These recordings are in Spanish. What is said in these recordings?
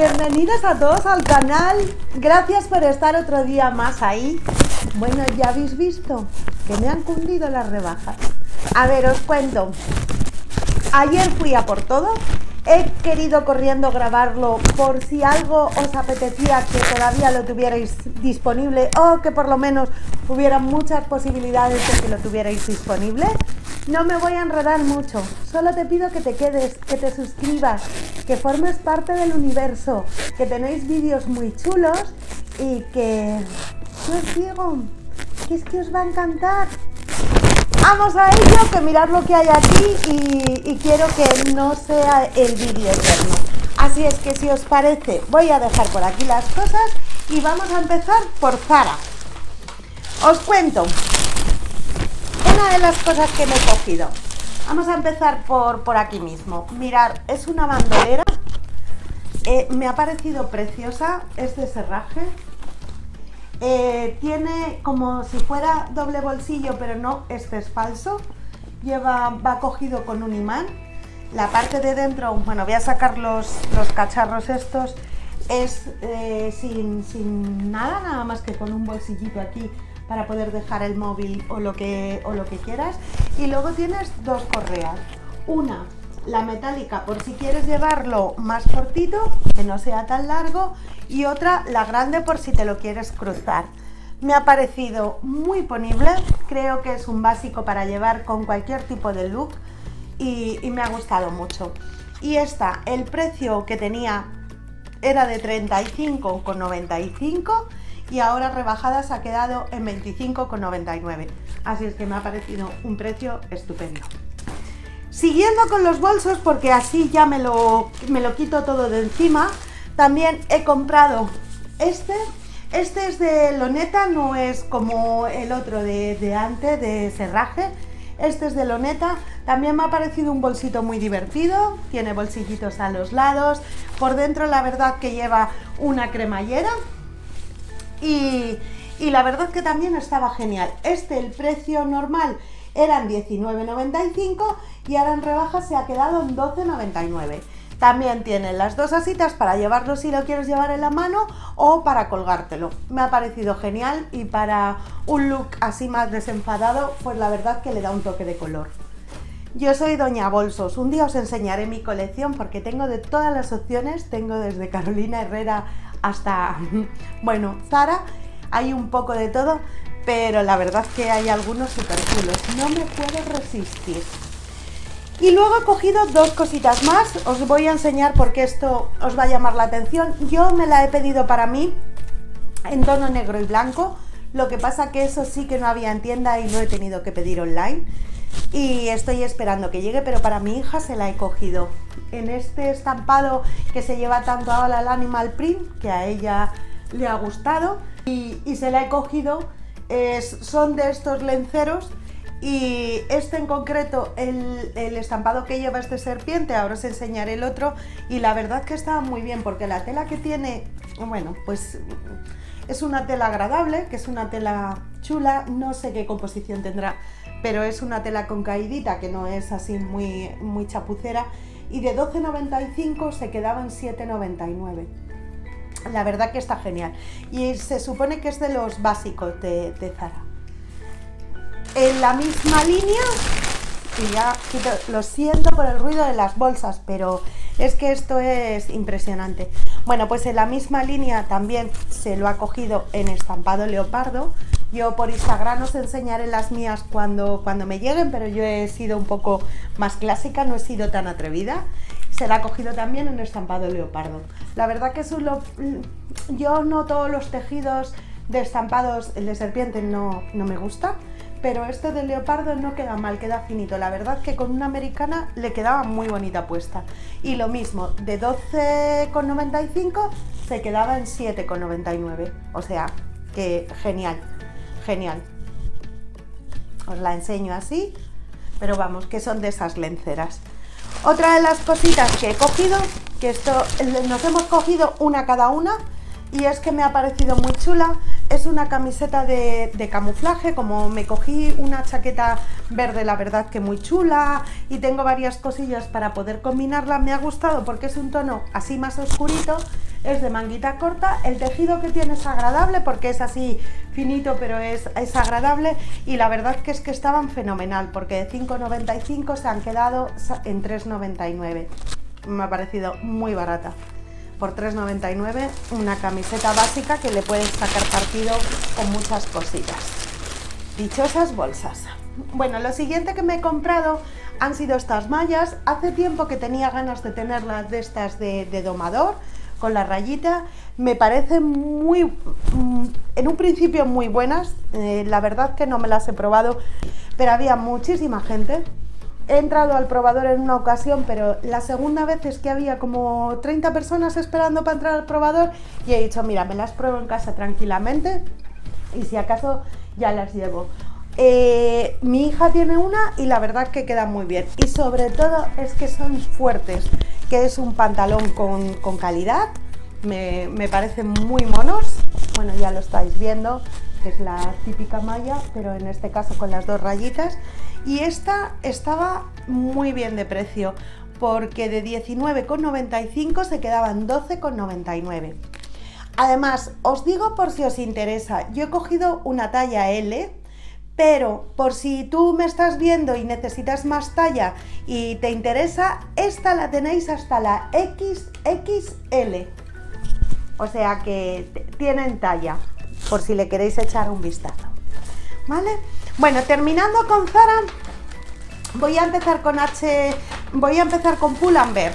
Bienvenidos a todos al canal. Gracias por estar otro día más ahí. Bueno, ya habéis visto que me han cundido las rebajas. A ver, os cuento. Ayer fui a por todo. He querido corriendo grabarlo por si algo os apetecía que todavía lo tuvierais disponible o que por lo menos hubiera muchas posibilidades de que lo tuvierais disponible. No me voy a enredar mucho, solo te pido que te quedes, que te suscribas, que formes parte del universo, que tenéis vídeos muy chulos y que... ¿Qué os digo? Que es que os va a encantar. Vamos a ello, que mirad lo que hay aquí y quiero que no sea el vídeo eterno. Así es que si os parece, voy a dejar por aquí las cosas y vamos a empezar por Zara. Os cuento una de las cosas que me he cogido. Vamos a empezar por aquí mismo. Mirad, es una bandolera. Me ha parecido preciosa, es de serraje. Tiene como si fuera doble bolsillo, pero no, este es falso. Va cogido con un imán. La parte de dentro, bueno, voy a sacar los cacharros estos. Es sin nada, nada más que con un bolsillito aquí para poder dejar el móvil o lo que quieras. Y luego tienes dos correas. Una, la metálica, por si quieres llevarlo más cortito, que no sea tan largo, y otra, la grande, por si te lo quieres cruzar. Me ha parecido muy ponible, creo que es un básico para llevar con cualquier tipo de look y me ha gustado mucho. Y esta, el precio que tenía era de 35,95 y ahora rebajadas ha quedado en 25,99. Así es que me ha parecido un precio estupendo. Siguiendo con los bolsos, porque así ya me lo quito todo de encima, también he comprado este. Este es de loneta, no es como el otro de antes, de serraje. Este es de loneta, también me ha parecido un bolsito muy divertido, tiene bolsillitos a los lados, por dentro la verdad que lleva una cremallera y la verdad que también estaba genial. Este, el precio normal eran 19,95 y ahora en rebajas se ha quedado en 12,99. También tienen las dos asitas para llevarlo si lo quieres llevar en la mano o para colgártelo. Me ha parecido genial y para un look así más desenfadado, pues la verdad que le da un toque de color. Yo soy Doña Bolsos, un día os enseñaré mi colección porque tengo de todas las opciones, tengo desde Carolina Herrera hasta, bueno, Zara, hay un poco de todo. Pero la verdad es que hay algunos súper chulos, no me puedo resistir. Y luego he cogido dos cositas más, os voy a enseñar porque esto os va a llamar la atención. Yo me la he pedido para mí en tono negro y blanco, lo que pasa que eso sí que no había en tienda y lo he tenido que pedir online. Y estoy esperando que llegue, pero para mi hija se la he cogido en este estampado que se lleva tanto ahora, el animal print, que a ella le ha gustado y se la he cogido. Son de estos lenceros y este en concreto, el estampado que lleva es de serpiente, ahora os enseñaré el otro, y la verdad que está muy bien porque la tela que tiene, bueno, pues es una tela agradable, que es una tela chula, no sé qué composición tendrá, pero es una tela con caídita que no es así muy, muy chapucera, y de 12,95 se quedaba en 7,99. La verdad que está genial y se supone que es de los básicos de Zara. En la misma línea, y ya lo siento por el ruido de las bolsas, pero es que esto es impresionante. Bueno, pues en la misma línea también se lo ha cogido en estampado leopardo. Yo por Instagram os enseñaré las mías cuando me lleguen, pero yo he sido un poco más clásica, no he sido tan atrevida. Se la ha cogido también en estampado leopardo. La verdad que yo no todos los tejidos de estampados, el de serpiente no me gusta, pero este de leopardo no queda mal, queda finito. La verdad que con una americana le quedaba muy bonita puesta. Y lo mismo, de 12,95 se quedaba en 7,99. O sea, que genial, genial. Os la enseño así, pero vamos, que son de esas lenceras. Otra de las cositas que he cogido, que esto nos hemos cogido una cada una, y es que me ha parecido muy chula. Es una camiseta de camuflaje, como me cogí una chaqueta verde, la verdad que muy chula, y tengo varias cosillas para poder combinarla. Me ha gustado porque es un tono así más oscurito, es de manguita corta, el tejido que tiene es agradable porque es así finito, pero es agradable, y la verdad que es que estaban fenomenal porque de 5,95 se han quedado en 3,99. Me ha parecido muy barata. Por 3,99 una camiseta básica que le puedes sacar partido con muchas cositas. Dichosas bolsas. Bueno, lo siguiente que me he comprado han sido estas mallas. Hace tiempo que tenía ganas de tenerlas de estas de domador, con la rayita. Me parecen muy, en un principio muy buenas. La verdad que no me las he probado, pero había muchísima gente. He entrado al probador en una ocasión, pero la segunda vez es que había como 30 personas esperando para entrar al probador y he dicho, mira, me las pruebo en casa tranquilamente y si acaso ya las llevo. Mi hija tiene una y la verdad que queda muy bien, y sobre todo es que son fuertes, que es un pantalón con calidad. Me parecen muy monos. Bueno, ya lo estáis viendo, que es la típica malla, pero en este caso con las dos rayitas. Y esta estaba muy bien de precio, porque de 19,95 se quedaban 12,99. Además, os digo por si os interesa, yo he cogido una talla L, pero por si tú me estás viendo y necesitas más talla y te interesa, esta la tenéis hasta la XXL. O sea que tienen talla, por si le queréis echar un vistazo, ¿vale? Bueno, terminando con Zara, voy a empezar con Pull&Bear,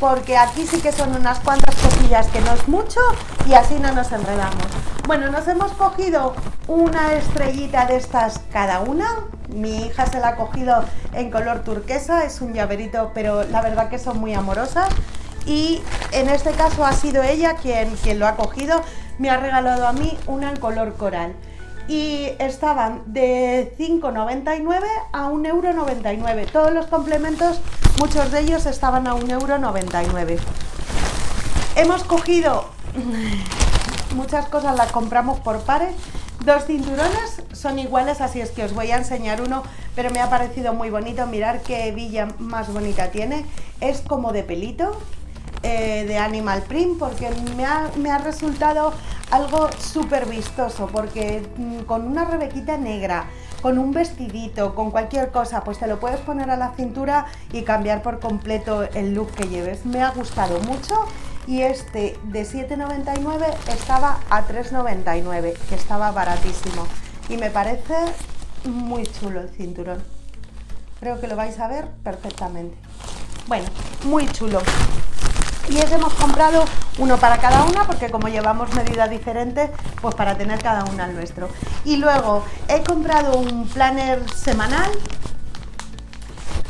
porque aquí sí que son unas cuantas cosillas, que no es mucho, y así no nos enredamos. Bueno, nos hemos cogido una estrellita de estas cada una. Mi hija se la ha cogido en color turquesa, es un llaverito, pero la verdad que son muy amorosas. Y en este caso ha sido ella quien lo ha cogido. Me ha regalado a mí una en color coral. Y estaban de 5,99 a 1,99 €. Todos los complementos, muchos de ellos estaban a 1,99 €. Hemos cogido muchas cosas, las compramos por pares. Dos cinturones son iguales, así es que os voy a enseñar uno, pero me ha parecido muy bonito. Mirad qué hebilla más bonita tiene. Es como de pelito, de animal print, porque me ha resultado algo súper vistoso, porque con una rebequita negra, con un vestidito, con cualquier cosa, pues te lo puedes poner a la cintura y cambiar por completo el look que lleves. Me ha gustado mucho, y este de 7,99 € estaba a 3,99 €, que estaba baratísimo, y me parece muy chulo el cinturón. Creo que lo vais a ver perfectamente. Bueno, muy chulo. Y ese hemos comprado uno para cada una, porque como llevamos medidas diferentes, pues para tener cada una el nuestro. Y luego he comprado un planner semanal,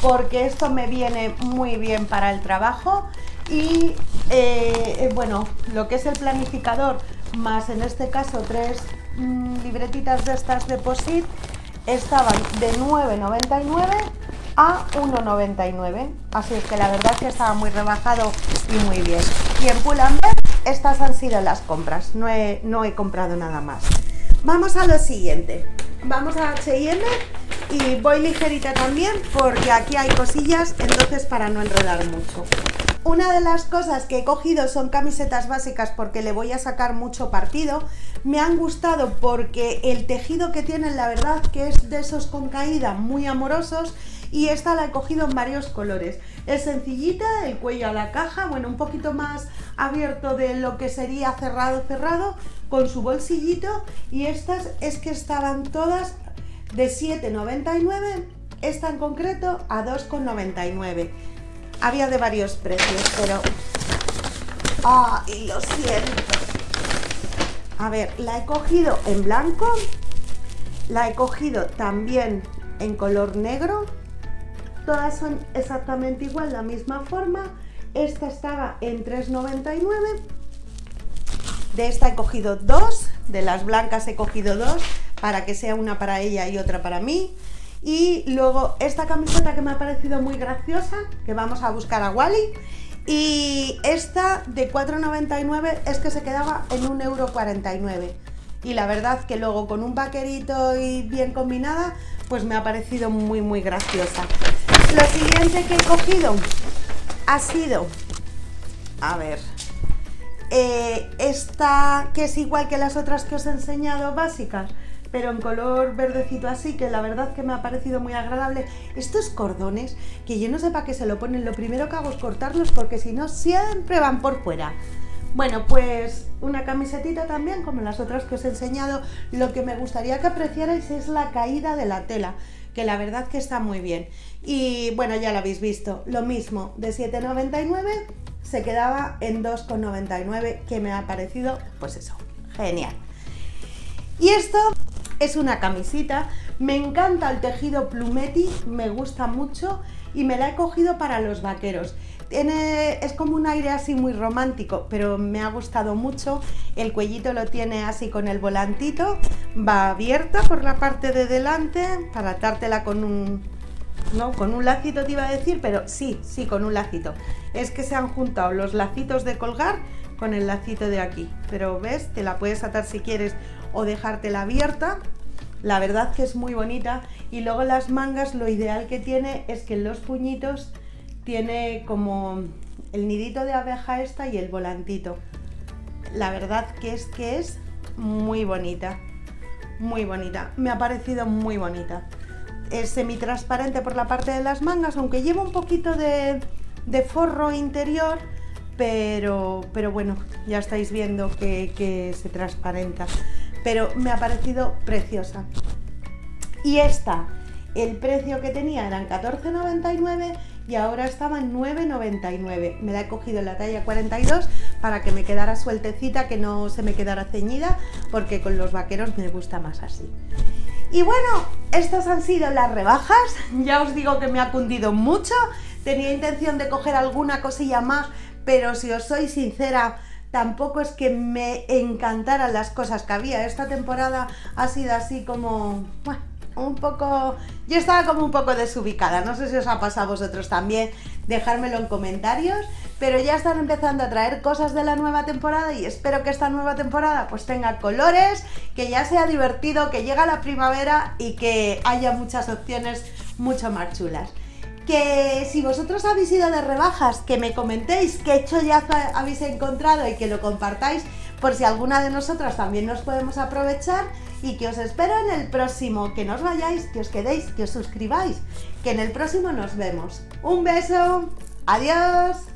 porque esto me viene muy bien para el trabajo. Y bueno, lo que es el planificador, más en este caso tres libretitas de estas de POSIT, estaban de 9,99 € a 1,99 €. Así es que la verdad es que estaba muy rebajado y muy bien. Y en Pull&Bear estas han sido las compras, no he comprado nada más. Vamos a lo siguiente, vamos a H&M, y voy ligerita también porque aquí hay cosillas, entonces para no enredar mucho. Una de las cosas que he cogido son camisetas básicas, porque le voy a sacar mucho partido. Me han gustado porque el tejido que tienen, la verdad que es de esos con caída muy amorosos, y esta la he cogido en varios colores. Es sencillita, el cuello a la caja, bueno, un poquito más abierto de lo que sería cerrado, con su bolsillito. Y estas es que estaban todas de 7,99 €, esta en concreto a 2,99 €. Había de varios precios, pero... ¡Ay, lo siento! A ver, la he cogido en blanco, la he cogido también en color negro. Todas son exactamente igual, la misma forma. Esta estaba en 3,99 €. De esta he cogido dos, de las blancas he cogido dos, para que sea una para ella y otra para mí. Y luego esta camiseta que me ha parecido muy graciosa, que vamos a buscar a Wall-E. Y esta de 4,99 € es que se quedaba en 1,49 €. Y la verdad que luego con un vaquerito y bien combinada, pues me ha parecido muy muy graciosa. Lo siguiente que he cogido ha sido, a ver, Esta que es igual que las otras que os he enseñado básicas, pero en color verdecito así, que la verdad que me ha parecido muy agradable. Estos cordones, que yo no sé para qué se lo ponen, lo primero que hago es cortarlos porque si no siempre van por fuera. Bueno, pues una camisetita también, como las otras que os he enseñado. Lo que me gustaría que apreciarais es la caída de la tela, que la verdad que está muy bien. Y bueno, ya lo habéis visto, lo mismo, de 7,99 se quedaba en 2,99, que me ha parecido, pues eso, genial. Y esto es una camisita, me encanta el tejido Plumetti, me gusta mucho y me la he cogido para los vaqueros. Es como un aire así muy romántico, pero me ha gustado mucho. El cuellito lo tiene así con el volantito, va abierta por la parte de delante para atártela con un... No, con un lacito te iba a decir, pero sí, con un lacito. Es que se han juntado los lacitos de colgar con el lacito de aquí, pero ves, te la puedes atar si quieres o dejártela abierta. La verdad que es muy bonita. Y luego las mangas, lo ideal que tiene es que en los puñitos tiene como el nidito de abeja esta y el volantito. La verdad que es muy bonita, muy bonita. Me ha parecido muy bonita. Es semitransparente por la parte de las mangas, aunque lleva un poquito de forro interior, pero bueno, ya estáis viendo que se transparenta. Pero me ha parecido preciosa. Y esta, el precio que tenía eran 14,99 y ahora estaba en 9,99. Me la he cogido en la talla 42 para que me quedara sueltecita, que no se me quedara ceñida, porque con los vaqueros me gusta más así. Y bueno, estas han sido las rebajas. Ya os digo que me ha cundido mucho. Tenía intención de coger alguna cosilla más, pero si os soy sincera, tampoco es que me encantaran las cosas que había. Esta temporada ha sido así como... Bueno, un poco... Yo estaba como un poco desubicada. No sé si os ha pasado a vosotros también. Dejármelo en comentarios. Pero ya están empezando a traer cosas de la nueva temporada y espero que esta nueva temporada pues tenga colores, que ya sea divertido, que llegue la primavera y que haya muchas opciones mucho más chulas. Que si vosotros habéis ido de rebajas, que me comentéis qué chollazo habéis encontrado y que lo compartáis por si alguna de nosotras también nos podemos aprovechar. Y que os espero en el próximo, que no os vayáis, que os quedéis, que os suscribáis, que en el próximo nos vemos. Un beso, adiós.